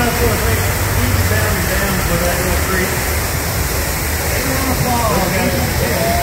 up to a creek. East Bound and Down for that little creek. They don't want to fall.